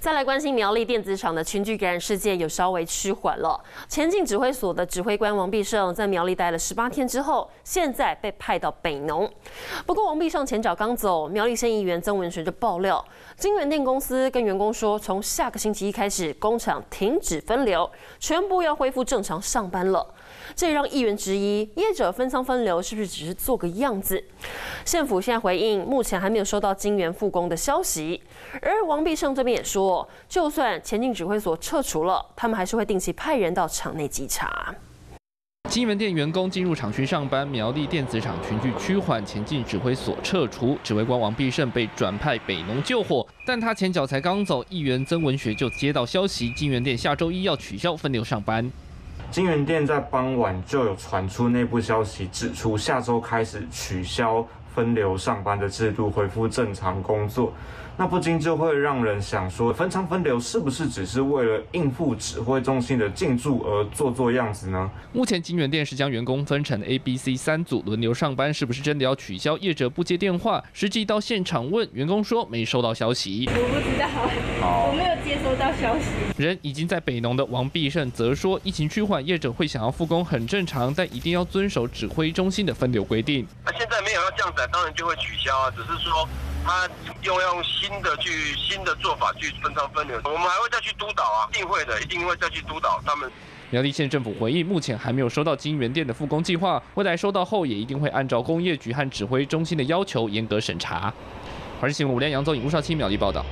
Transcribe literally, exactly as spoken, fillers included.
再来关心苗栗电子厂的群聚感染事件有稍微趋缓了。前进指挥所的指挥官王必胜在苗栗待了十八天之后，现在被派到北农。不过王必胜前脚刚走，苗栗县议员曾文璇就爆料，金源电公司跟员工说，从下个星期一开始，工厂停止分流，全部要恢复正常上班了。这也让议员质疑，业者分仓分流是不是只是做个样子？县府现在回应，目前还没有收到金源复工的消息。而王必胜这边也说，就算前进指挥所撤除了，他们还是会定期派人到厂内稽查。 金源电员工进入厂区上班，苗栗电子厂群聚趋缓，前进指挥所撤除，指挥官王必胜被转派北农救火。但他前脚才刚走，议员曾文学就接到消息，金源电下周一要取消分流上班。金源电在傍晚就有传出内部消息，指出下周开始取消分流上班的制度，恢复正常工作。那不禁就会让人想说，分仓分流是不是只是为了应付指挥中心的进驻而做做样子呢？目前金源电是将员工分成 A、B、C 三组轮流上班，是不是真的要取消？业者不接电话，实际到现场问员工说没收到消息。我不知道，我没有接收到消息。人已经在北农的王必胜则说，疫情趋缓，业者会想要复工很正常，但一定要遵守指挥中心的分流规定。那现在没有要这样子，当然就会取消啊，只是说。 他又要用新的去新的做法去分仓分流，我们还会再去督导啊，一定会的，一定会再去督导他们。苗栗县政府回应，目前还没有收到金源电的复工计划，未来收到后也一定会按照工业局和指挥中心的要求严格审查。华视新闻吴亮、杨宗颖、吴少卿苗栗报道。